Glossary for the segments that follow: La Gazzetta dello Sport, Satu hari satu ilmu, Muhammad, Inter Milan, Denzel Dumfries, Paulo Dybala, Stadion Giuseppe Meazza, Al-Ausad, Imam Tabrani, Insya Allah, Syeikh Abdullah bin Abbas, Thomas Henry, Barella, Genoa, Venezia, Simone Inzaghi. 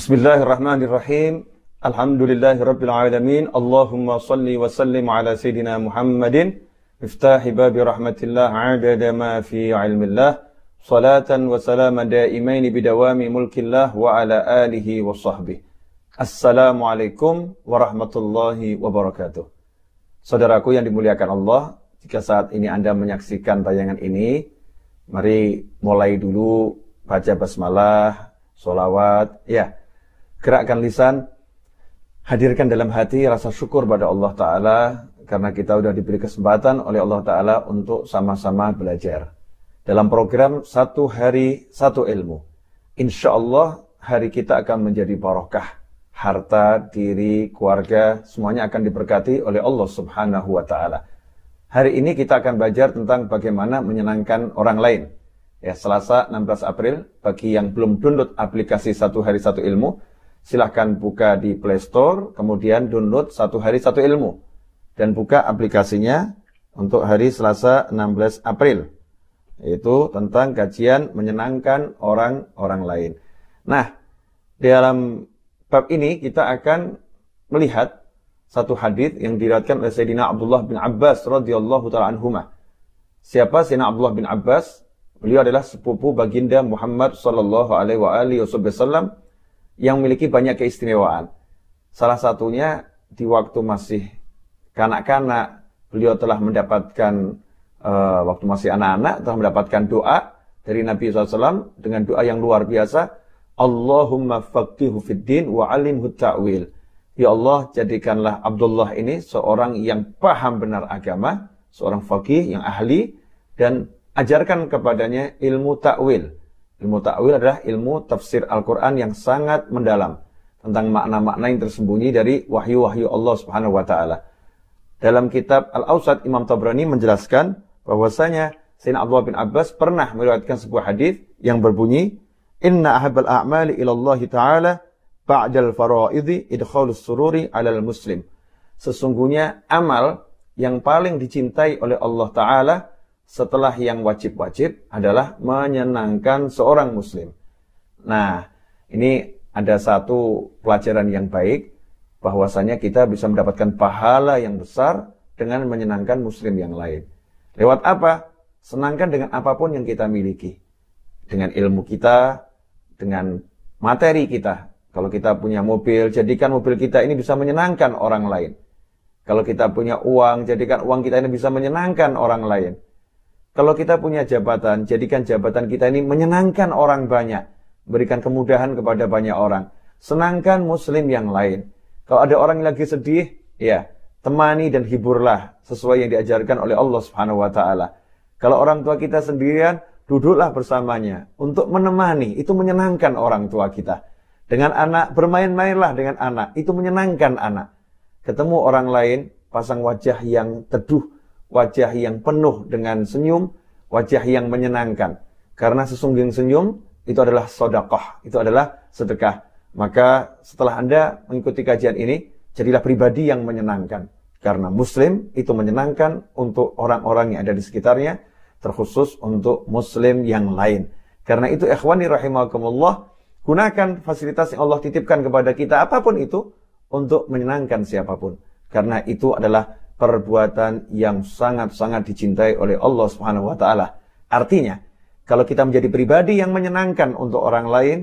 Bismillahirrahmanirrahim. Alhamdulillahirrabbilalamin. Allahumma salli wa sallim ala Sayyidina Muhammadin miftahi babi rahmatillah abada ma fi ilmillah salatan wa salaman daimaini bidawami mulkillah wa ala alihi wa sahbihi. Assalamualaikum warahmatullahi wabarakatuh. Saudaraku yang dimuliakan Allah, jika saat ini Anda menyaksikan tayangan ini, mari mulai dulu baca basmalah, sholawat, ya, gerakkan lisan, hadirkan dalam hati rasa syukur pada Allah Ta'ala karena kita sudah diberi kesempatan oleh Allah Ta'ala untuk sama-sama belajar dalam program Satu Hari Satu Ilmu. Insya Allah hari kita akan menjadi barokah. Harta, diri, keluarga, semuanya akan diberkati oleh Allah Subhanahu wa Ta'ala. Hari ini kita akan belajar tentang bagaimana menyenangkan orang lain. Ya, Selasa 16 April, bagi yang belum download aplikasi Satu Hari Satu Ilmu, silahkan buka di Play Store, kemudian download Satu Hari Satu Ilmu. Dan buka aplikasinya untuk hari Selasa 16 April. Yaitu tentang kajian menyenangkan orang-orang lain. Nah, di dalam bab ini kita akan melihat satu hadis yang diriwayatkan oleh Sayyidina Abdullah bin Abbas radhiyallahu ta'ala anhumah. Siapa Sayyidina Abdullah bin Abbas? Beliau adalah sepupu baginda Muhammad sallallahu alaihi wasallam yang memiliki banyak keistimewaan. Salah satunya di waktu masih kanak-kanak beliau telah mendapatkan waktu masih anak-anak telah mendapatkan doa dari Nabi SAW dengan doa yang luar biasa. Allahumma faqihu fiddin wa alimhu ta'wil. Ya Allah, jadikanlah Abdullah ini seorang yang paham benar agama, seorang faqih yang ahli, dan ajarkan kepadanya ilmu ta'wil. Ilmu ta'wil adalah ilmu tafsir Al-Quran yang sangat mendalam tentang makna-makna yang tersembunyi dari wahyu-wahyu Allah Subhanahu wa Ta'ala. Dalam kitab Al-Ausad, Imam Tabrani menjelaskan bahwasanya Sayyidina Abdullah bin Abbas pernah meriwayatkan sebuah hadis yang berbunyi, Inna ahabbal a'mali ilallahi ta'ala ba'dal fara'idhi idkhalus sururi alal muslim. Sesungguhnya amal yang paling dicintai oleh Allah Ta'ala setelah yang wajib-wajib adalah menyenangkan seorang muslim. Nah, ini ada satu pelajaran yang baik bahwasanya kita bisa mendapatkan pahala yang besar dengan menyenangkan muslim yang lain. Lewat apa? Senangkan dengan apapun yang kita miliki. Dengan ilmu kita, dengan materi kita. Kalau kita punya mobil, jadikan mobil kita ini bisa menyenangkan orang lain. Kalau kita punya uang, jadikan uang kita ini bisa menyenangkan orang lain. Kalau kita punya jabatan, jadikan jabatan kita ini menyenangkan orang banyak. Berikan kemudahan kepada banyak orang. Senangkan muslim yang lain. Kalau ada orang yang lagi sedih, ya, temani dan hiburlah sesuai yang diajarkan oleh Allah Subhanahu wa Ta'ala. Kalau orang tua kita sendirian, duduklah bersamanya untuk menemani, itu menyenangkan orang tua kita. Dengan anak, bermain-mainlah dengan anak, itu menyenangkan anak. Ketemu orang lain, pasang wajah yang teduh, wajah yang penuh dengan senyum, wajah yang menyenangkan. Karena sesungguhnya senyum, itu adalah sedekah, itu adalah sedekah. Maka setelah Anda mengikuti kajian ini, jadilah pribadi yang menyenangkan. Karena muslim itu menyenangkan untuk orang-orang yang ada di sekitarnya, terkhusus untuk muslim yang lain. Karena itu, ikhwani rahimakumullah, gunakan fasilitas yang Allah titipkan kepada kita, apapun itu, untuk menyenangkan siapapun. Karena itu adalah perbuatan yang sangat-sangat dicintai oleh Allah Subhanahu wa Ta'ala. Artinya, kalau kita menjadi pribadi yang menyenangkan untuk orang lain,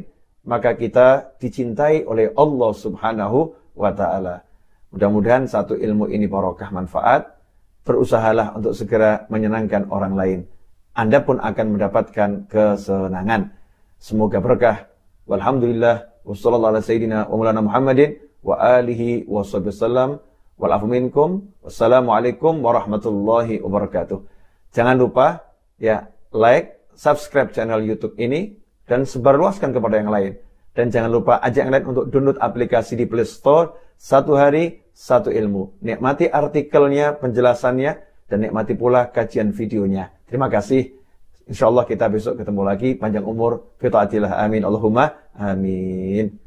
maka kita dicintai oleh Allah Subhanahu wa Ta'ala. Mudah-mudahan satu ilmu ini barokah manfaat. Berusahalah untuk segera menyenangkan orang lain. Anda pun akan mendapatkan kesenangan. Semoga berkah. Walhamdulillah. Wassallallahu ala sayyidina wa maulana Muhammadin wa alihi wa sahbihi sallam. Walafu minkum. Wassalamualaikum warahmatullahi wabarakatuh. Jangan lupa ya like, subscribe channel YouTube ini dan sebarluaskan kepada yang lain. Dan jangan lupa ajak yang lain untuk download aplikasi di Play Store Satu Hari Satu Ilmu. Nikmati artikelnya, penjelasannya, dan nikmati pula kajian videonya. Terima kasih. Insya Allah kita besok ketemu lagi. Panjang umur. Fi ta'atillah. Amin. Allahumma. Amin.